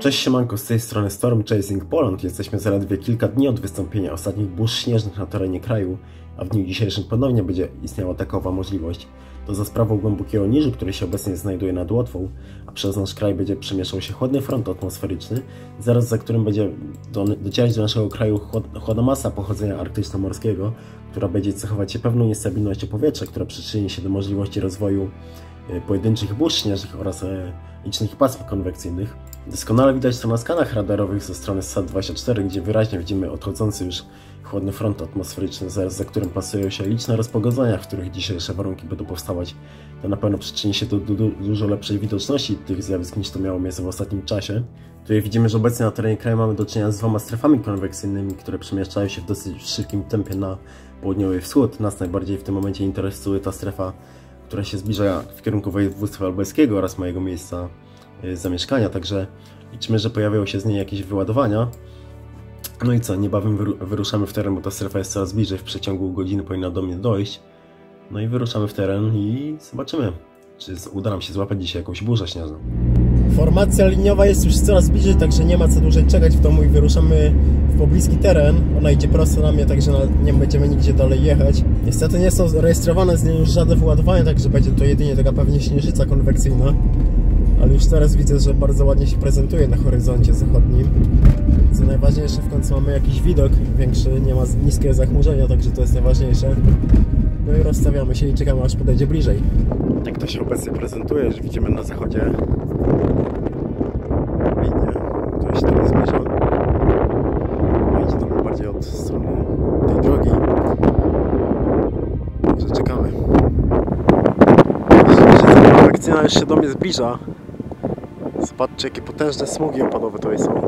Cześć siemanko, z tej strony Storm Chasing Poland. Jesteśmy zaledwie kilka dni od wystąpienia ostatnich burz śnieżnych na terenie kraju, a w dniu dzisiejszym ponownie będzie istniała takowa możliwość. To za sprawą głębokiego niżu, który się obecnie znajduje nad Łotwą, a przez nasz kraj będzie przemieszał się chłodny front atmosferyczny, zaraz za którym będzie docierać do naszego kraju chłodna masa pochodzenia arktyczno-morskiego, która będzie cechować się pewną niestabilnością powietrza, która przyczyni się do możliwości rozwoju pojedynczych burz śnieżnych oraz licznych pasm konwekcyjnych. Doskonale widać to na skanach radarowych ze strony SAT-24, gdzie wyraźnie widzimy odchodzący już chłodny front atmosferyczny, zaraz za którym plasują się liczne rozpogodzenia, w których dzisiejsze warunki będą powstawać. To na pewno przyczyni się do dużo lepszej widoczności tych zjawisk niż to miało miejsce w ostatnim czasie. Tutaj widzimy, że obecnie na terenie kraju mamy do czynienia z dwoma strefami konwekcyjnymi, które przemieszczają się w dosyć szybkim tempie na południowy wschód. Nas najbardziej w tym momencie interesuje ta strefa, która się zbliża w kierunku województwa lubelskiego oraz mojego miejsca zamieszkania, także liczymy, że pojawiają się z niej jakieś wyładowania. No i co, niebawem wyruszamy w teren, bo ta strefa jest coraz bliżej, w przeciągu godziny powinna do mnie dojść. No i wyruszamy w teren i zobaczymy, czy uda nam się złapać dzisiaj jakąś burzę śnieżną. Formacja liniowa jest już coraz bliżej, także nie ma co dłużej czekać w domu i wyruszamy w pobliski teren. Ona idzie prosto na mnie, także nie będziemy nigdzie dalej jechać. Niestety nie są zarejestrowane z niej już żadne wyładowania, także będzie to jedynie taka pewnie śnieżyca konwekcyjna. Ale już teraz widzę, że bardzo ładnie się prezentuje na horyzoncie zachodnim. Co najważniejsze, w końcu mamy jakiś widok większy, nie ma niskiego zachmurzenia, także to jest najważniejsze. No i rozstawiamy się i czekamy, aż podejdzie bliżej. Tak to się obecnie prezentuje, że widzimy na zachodzie widnie, to się teraz zbliża. Idzie to bardziej od strony tej drogi. Także czekamy. Akcja już się do mnie zbliża. Zobaczcie, jakie potężne smugi opadowe tutaj są.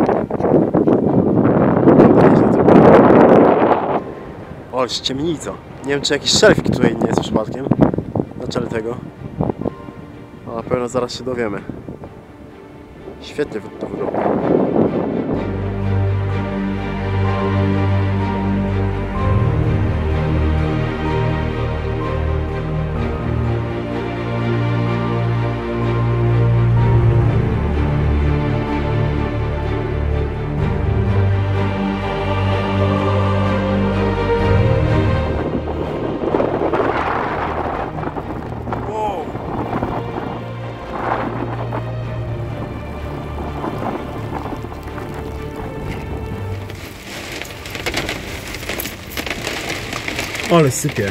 O, jest ciemnica. Nie wiem, czy jakiś szelfik tutaj nie jest przypadkiem na czele tego. No, na pewno zaraz się dowiemy. Świetnie to wygląda. Ale sypie.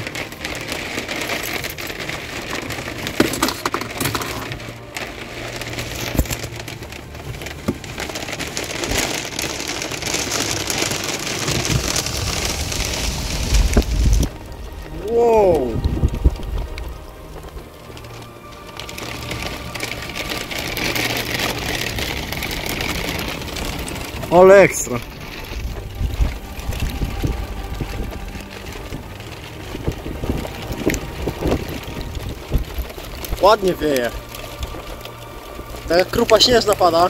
Wow. Ale ekstra. Ładnie wieje. Tak jak krupa śnieżna pada.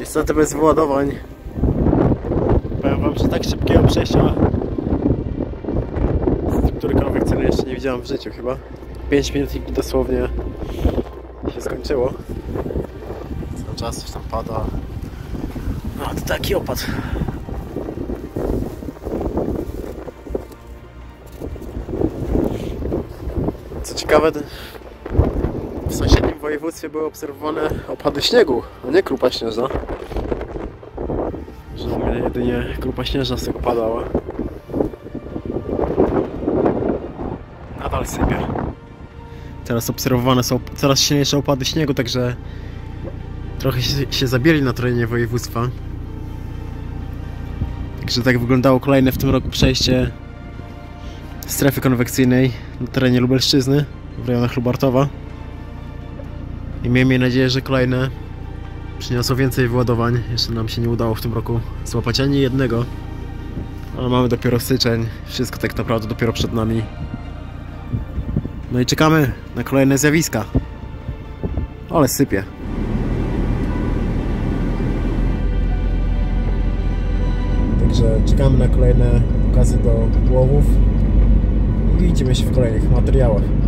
Niestety bez wyładowań. Powiem wam, że tak szybkiego przejścia, który konwekcyjny jeszcze nie widziałem w życiu chyba. 5 minut i dosłownie się skończyło. Cały czas coś tam pada. No to taki opad. Co ciekawe, w sąsiednim województwie były obserwowane opady śniegu, a nie krupa śnieżna. Jedynie grupa śnieżna z tego padała. Nadal sypie. Teraz obserwowane są coraz silniejsze opady śniegu, także trochę się zabieli na terenie województwa. Także tak wyglądało kolejne w tym roku przejście strefy konwekcyjnej na terenie Lubelszczyzny w rejonach Lubartowa. I miejmy nadzieję, że kolejne przyniosło więcej wyładowań. Jeszcze nam się nie udało w tym roku złapać ani jednego. Ale mamy dopiero styczeń. Wszystko tak naprawdę dopiero przed nami. No i czekamy na kolejne zjawiska. Ale sypie. Także czekamy na kolejne okazy do łowów i widzimy się w kolejnych materiałach.